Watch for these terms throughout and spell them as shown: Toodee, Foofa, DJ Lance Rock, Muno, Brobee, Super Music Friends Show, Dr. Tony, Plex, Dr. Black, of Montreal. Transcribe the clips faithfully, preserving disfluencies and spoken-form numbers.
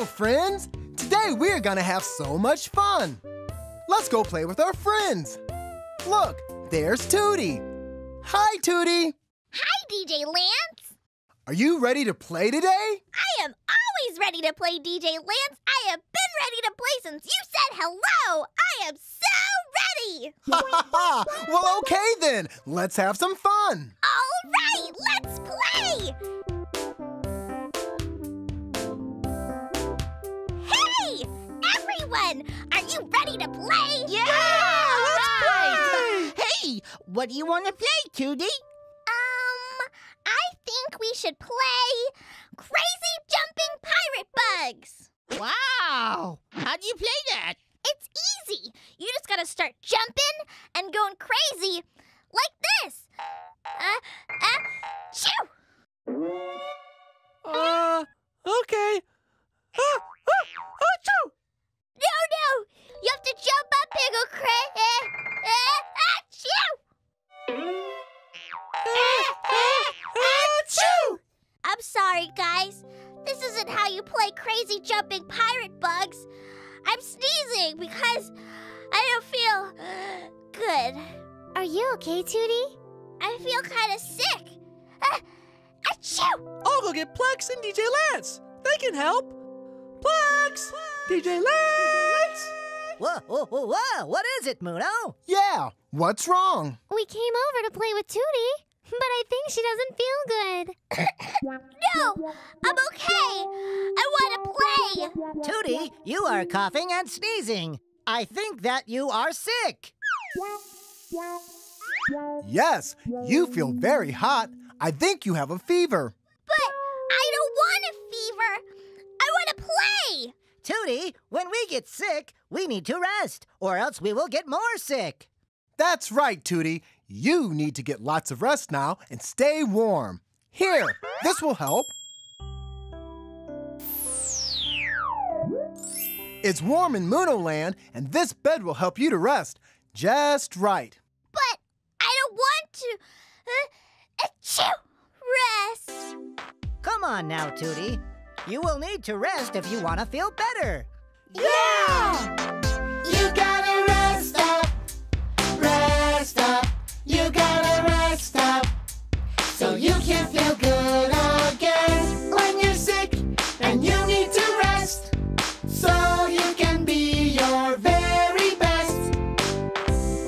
Hello, friends! Today we're gonna have so much fun! Let's go play with our friends! Look, there's Toodee! Hi, Toodee! Hi, D J Lance! Are you ready to play today? I am always ready to play, D J Lance! I have been ready to play since you said hello! I am so ready! Ha ha ha! Well, okay then! Let's have some fun! All right, let's play! Hey! Everyone! Are you ready to play? Yeah! yeah let's play! Hey! What do you want to play, Toodee? I think we should play Crazy Jumping Pirate Bugs. Wow! How do you play that? It's easy. You just gotta start jumping and going crazy like this. Uh, uh, choo! Uh, okay. Ah, ah, ah, choo! No, no! You have to jump up and go crazy. Uh, ah, choo! I'm sorry, guys. This isn't how you play Crazy Jumping Pirate Bugs. I'm sneezing because I don't feel good. Are you okay, Toodee? I feel kind of sick. Uh, achoo! I'll go get Plex and D J Lance. They can help. Plex! D J Lance! Whoa, whoa, whoa, whoa! What is it, Muno? Yeah, what's wrong? We came over to play with Toodee, but I think she doesn't feel good. No, I'm okay. I want to play. Toodee, you are coughing and sneezing. I think that you are sick. Yes, you feel very hot. I think you have a fever. But I don't want a fever. I want to play. Toodee, when we get sick, we need to rest, or else we will get more sick. That's right, Toodee. You need to get lots of rest now and stay warm. Here, this will help. It's warm in Muno Land, and this bed will help you to rest just right. But I don't want to. Uh, achoo! Rest. Come on now, Toodee. You will need to rest if you want to feel better. Yeah! You gotta rest up, rest up. You gotta rest up, so you can feel good again when you're sick and you need to rest, so you can be your very best.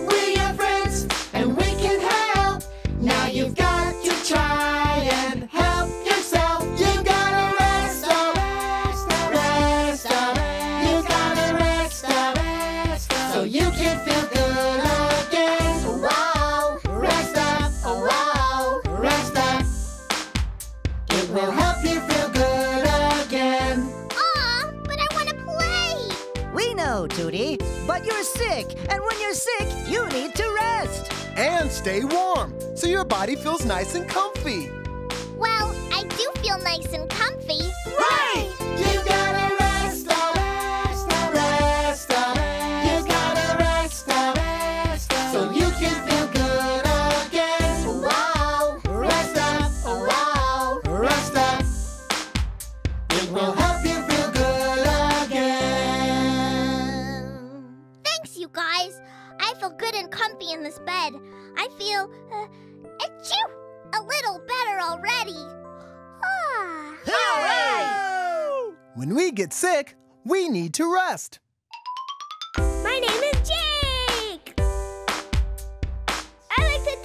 We're your friends and we can help. Now you've got to try and help yourself. You gotta rest up, rest up, rest up. You gotta rest up, rest up, so you can feel good again. Wow. We'll help you feel good again. Aw, but I want to play. We know, Toodee, but you're sick. And when you're sick, you need to rest. And stay warm, so your body feels nice and comfy. Well, I do feel nice and comfy. Right! You gotta rest up, rest up, rest up. You gotta rest up, rest up, so you can feel good again. Wow! Rest up, wow! Rest up. It will help you feel good again. Thanks, you guys. I feel good and comfy in this bed. I feel, uh, achoo, a little better already. Ah. Hooray! When we get sick, we need to rest. My name is Jake. I like to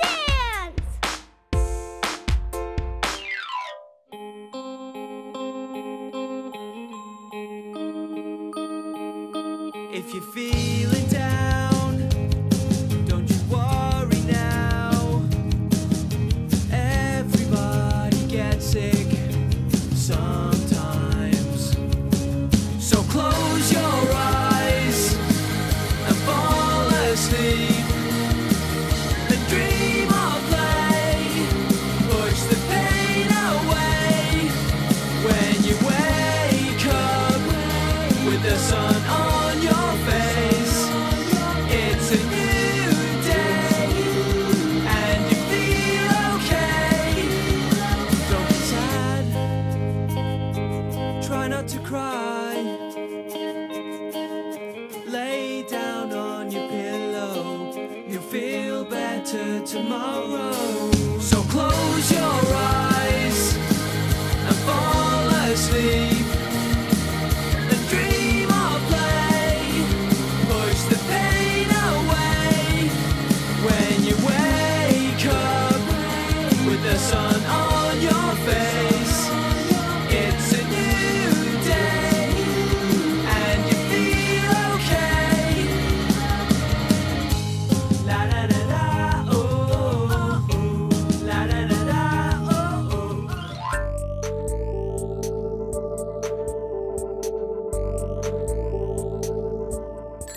dance. If you're feeling down, don't you worry now. Everybody gets sick sometimes. So close your eyes and fall asleep. Try not to cry. tomorrow. So close your eyes and fall asleep. Sun on your face, it's a new day, and you feel okay. La da da da oh oh, la da da da oh oh.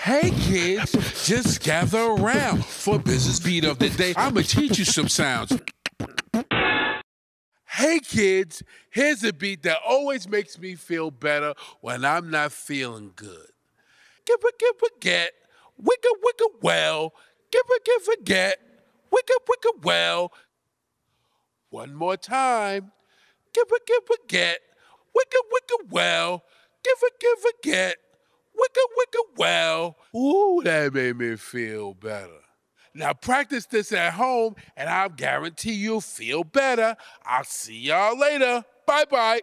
Hey kids, just gather around for business beat of the day. I'ma teach you some sounds. Hey kids, here's a beat that always makes me feel better when I'm not feeling good. Give a give a get, wiggle wiggle well. Give a give a get, wiggle wiggle well. One more time. Give a give a get, wiggle wiggle well. Give a give a get, wiggle wiggle well. Ooh, that made me feel better. Now practice this at home, and I'll guarantee you'll feel better. I'll see y'all later. Bye-bye.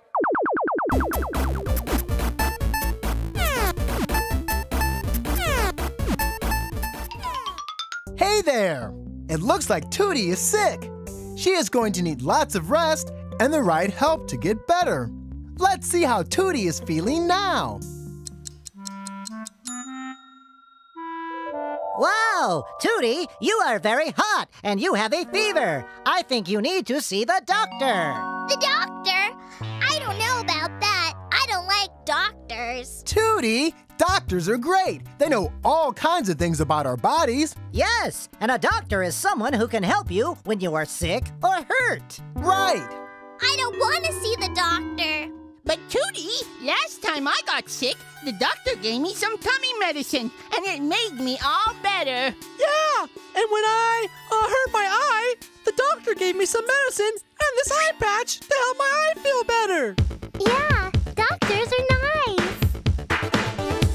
Hey there! It looks like Toodee is sick. She is going to need lots of rest and the right help to get better. Let's see how Toodee is feeling now. Wow, Toodee, you are very hot and you have a fever. I think you need to see the doctor. The doctor? I don't know about that. I don't like doctors. Toodee, doctors are great. They know all kinds of things about our bodies. Yes, and a doctor is someone who can help you when you are sick or hurt. Right. I don't want to see the doctor. But Toodee, last time I got sick, the doctor gave me some tummy medicine, and it made me all better. Yeah, and when I uh, hurt my eye, the doctor gave me some medicine and this eye patch to help my eye feel better. Yeah, doctors are nice.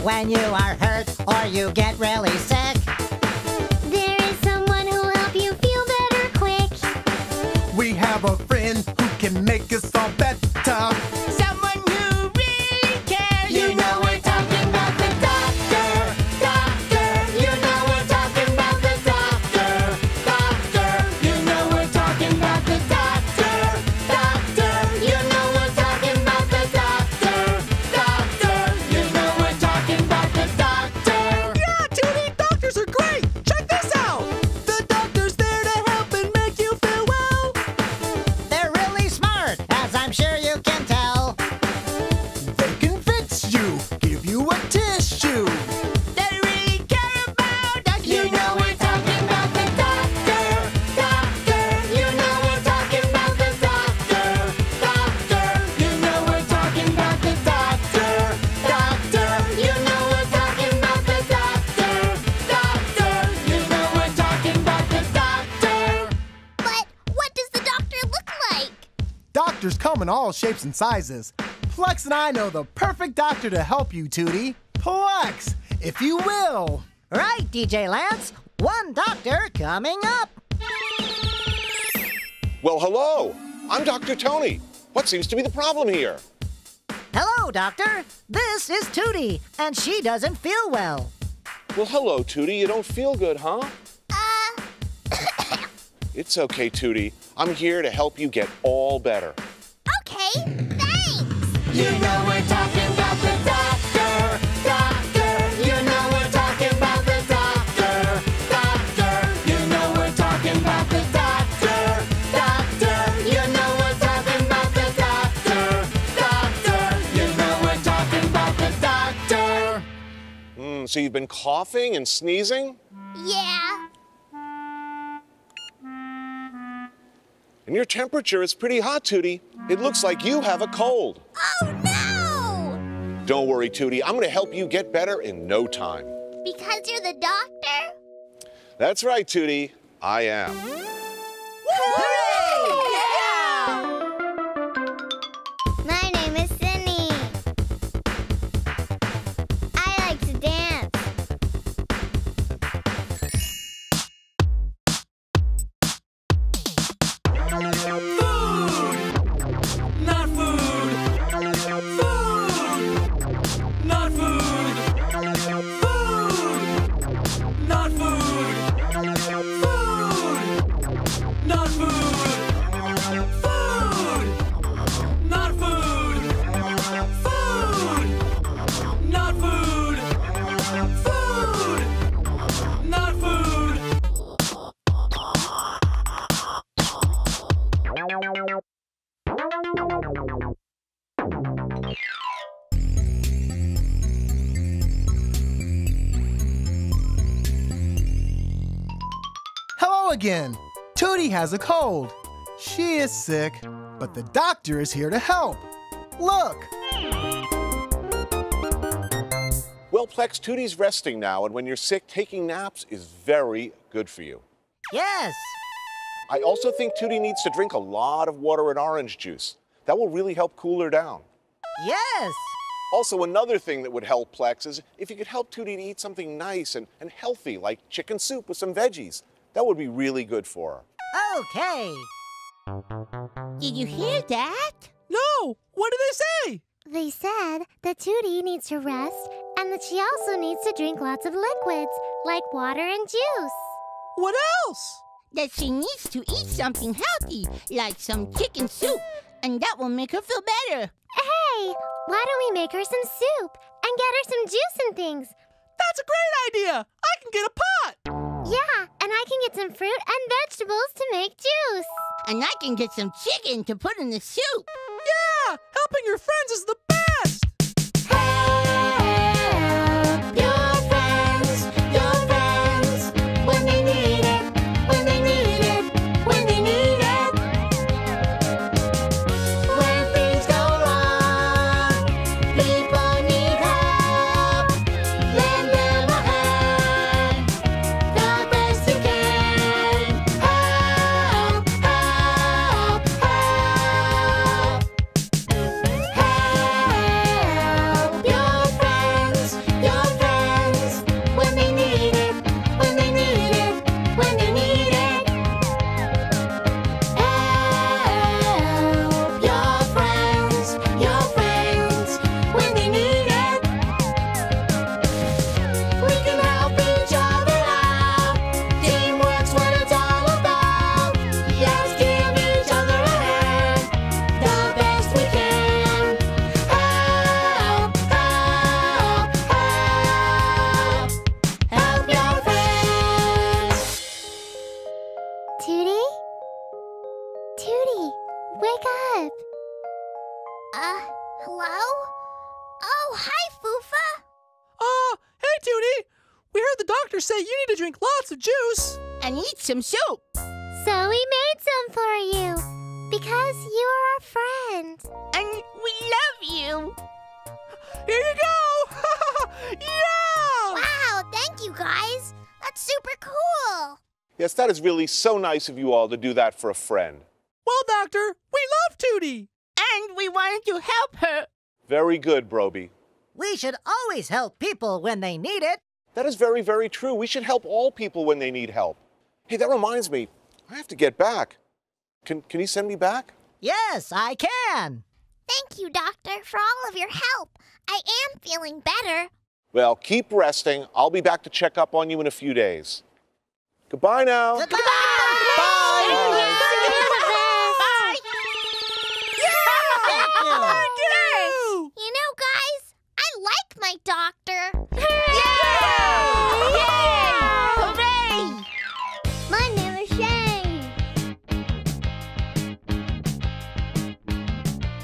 When you are hurt or you get really sick, there is someone who'll help you feel better quick. We have a friend who can make us all better. Come in all shapes and sizes. Plex and I know the perfect doctor to help you, Toodee. Plex, if you will. Right, D J Lance. One doctor coming up. Well, hello. I'm Doctor Tony. What seems to be the problem here? Hello, doctor. This is Toodee, and she doesn't feel well. Well, hello, Toodee. You don't feel good, huh? Uh. It's okay, Toodee. I'm here to help you get all better. Okay, thanks! You know we're talking about the doctor, doctor. You know we're talking about the doctor, doctor. You know we're talking about the doctor, doctor. You know we're talking about the doctor, doctor. You know we're talking about the doctor. Mm, so you've been coughing and sneezing? Yeah. And your temperature is pretty hot, Toodee. It looks like you have a cold. Oh, no! Don't worry, Toodee. I'm going to help you get better in no time. Because you're the doctor? That's right, Toodee. I am. Hooray! Yeah! My name is Cindy. I like to dance. Hello again. Toodee has a cold. She is sick, but the doctor is here to help. Look. Well, Plex, Toodee's resting now, and when you're sick, taking naps is very good for you. Yes. I also think Toodee needs to drink a lot of water and orange juice. That will really help cool her down. Yes. Also, another thing that would help Plex is if you could help Toodee to eat something nice and, and healthy, like chicken soup with some veggies. That would be really good for her. Okay. Did you hear that? No. What did they say? They said that Toodee needs to rest and that she also needs to drink lots of liquids, like water and juice. What else? That she needs to eat something healthy, like some chicken soup, and that will make her feel better. Hey, why don't we make her some soup and get her some juice and things? That's a great idea. I can get a pot. Yeah, and I can get some fruit and vegetables to make juice. And I can get some chicken to put in the soup. Yeah, helping your friends is the best. Help your friends, your friends, when they need it, when they need it, when they need it. When things go wrong, people need help. Lend them a hand, the best you can. Help, help, help. Help your friends, your friends, when they need it, when they need it, when they need it. Help your friends, your friends, when they need it. We can help each other out. Teamwork's what it's all about. Let's give each other a hand, the best we can. Help, help, help. Help your friends. Toodee? Toodee, wake up. Uh, hello? Oh, hi, Foofa. Uh, hey, Toodee. We heard the doctor say you need to drink lots of juice. And eat some soup. So we made some for you, because you are our friend. And we love you. Here you go! Yeah! Wow, thank you guys. That's super cool. Yes, that is really so nice of you all to do that for a friend. Well, Doctor, we love Toodee. And we wanted to help her. Very good, Brobee. We should always help people when they need it. That is very, very true. We should help all people when they need help. Hey, that reminds me, I have to get back. Can, can you send me back? Yes, I can. Thank you, Doctor, for all of your help. I am feeling better. Well, keep resting. I'll be back to check up on you in a few days. Goodbye now. Goodbye. Bye. Yeah! You. You know, guys, I like my doctor. Yay! Yay! Hooray! My name is Shane.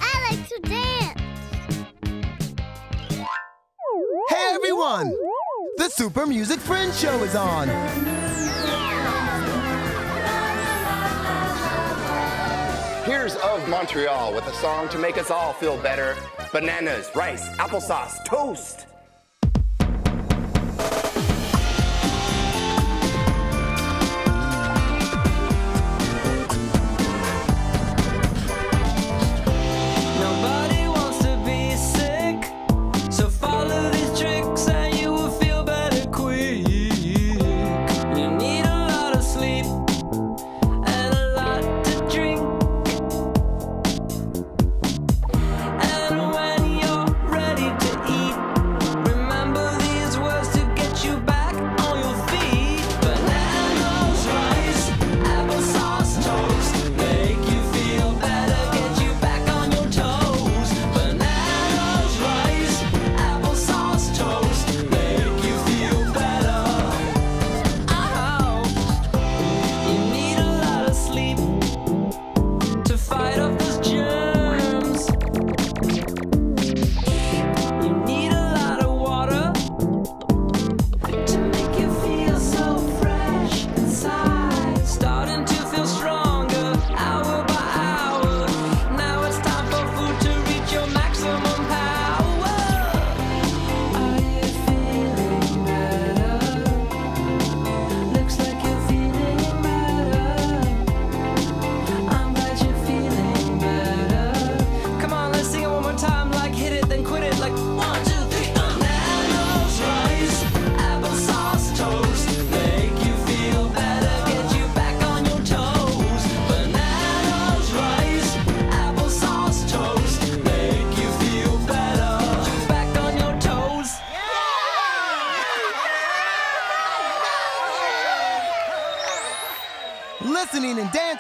I like to dance. Hey, everyone. The Super Music Friends Show is on. Here's Of Montreal with a song to make us all feel better. Bananas, rice, applesauce, toast.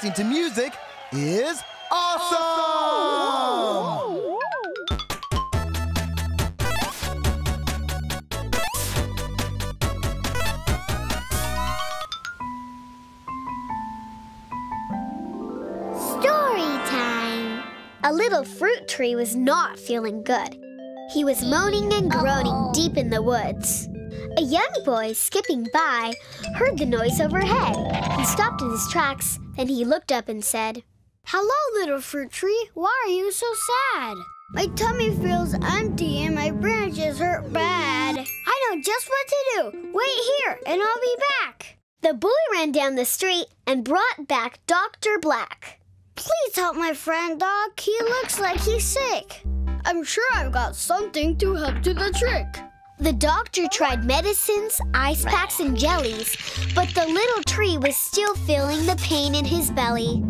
dancing to music is awesome! awesome. Whoa, whoa, whoa. A little fruit tree was not feeling good. He was moaning and groaning Uh-oh. deep in the woods. A young boy skipping by heard the noise overhead. He stopped in his tracks, then he looked up and said, "Hello, little fruit tree. Why are you so sad?" "My tummy feels empty and my branches hurt bad." "I know just what to do. Wait here and I'll be back." The boy ran down the street and brought back Doctor Black. "Please help my friend, Doc. He looks like he's sick." "I'm sure I've got something to help do the trick." The doctor tried medicines, ice packs, and jellies, but the little tree was still feeling the pain in his belly.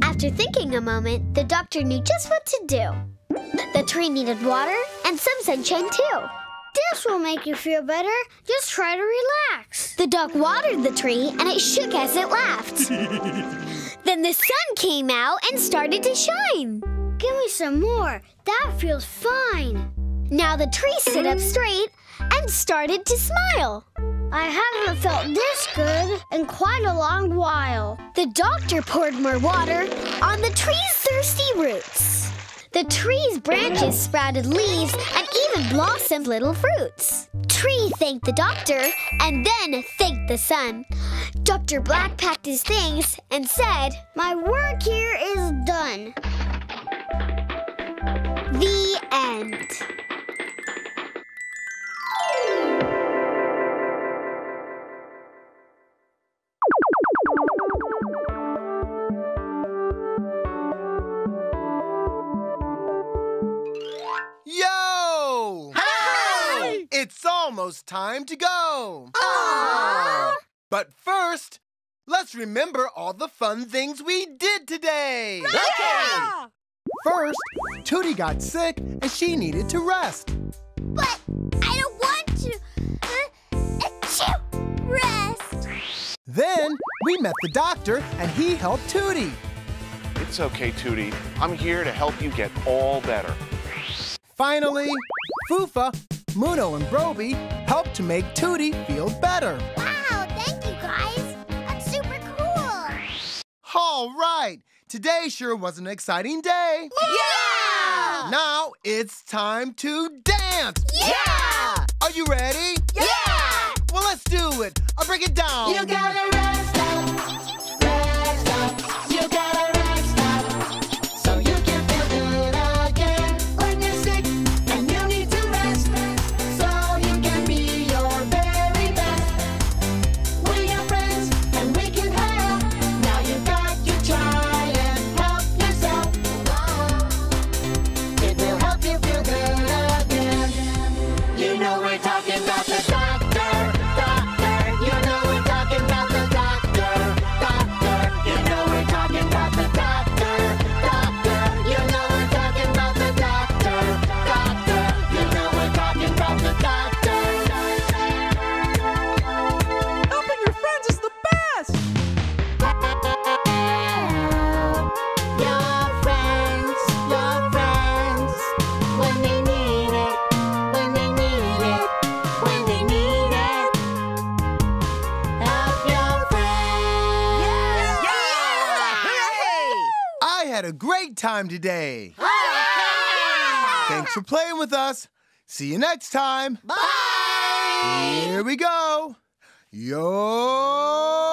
After thinking a moment, the doctor knew just what to do. The tree needed water and some sunshine, too. "This will make you feel better. Just try to relax." The doc watered the tree, and it shook as it laughed. Then the sun came out and started to shine. "Give me some more. That feels fine." Now the tree stood up straight and started to smile. "I haven't felt this good in quite a long while." The doctor poured more water on the tree's thirsty roots. The tree's branches sprouted leaves and even blossomed little fruits. Tree thanked the doctor and then thanked the sun. Doctor Black packed his things and said, "My work here is done." The end. Yo! Hi! It's almost time to go. Aww! But first, let's remember all the fun things we did today! Okay! Yeah! First, Toodee got sick and she needed to rest. But I don't want to uh, rest. Then, we met the doctor and he helped Toodee. "It's okay, Toodee. I'm here to help you get all better." Finally, Foofa, Muno, and Brobee helped to make Toodee feel better. All right, today sure was an exciting day. Yeah! Now it's time to dance. Yeah! Are you ready? Yeah! Well, let's do it. I'll break it down. You gotta rest up, rest up. You gotta rest up, so you can feel good again. When you're sick and you need to rest, so you can be your very best. We're your friends and we can help. Now you've got try and help yourself. It will help you feel good again. You know we're talking about the doctor, doctor. You know we're talking about the doctor, doctor. You know we're talking about the doctor, doctor. You know we're talking about the doctor, doctor. You know we're talking about the doctor. Helping your friends is the best. A great time today. Hi! Thanks for playing with us. See you next time. Bye! Here we go. Yo!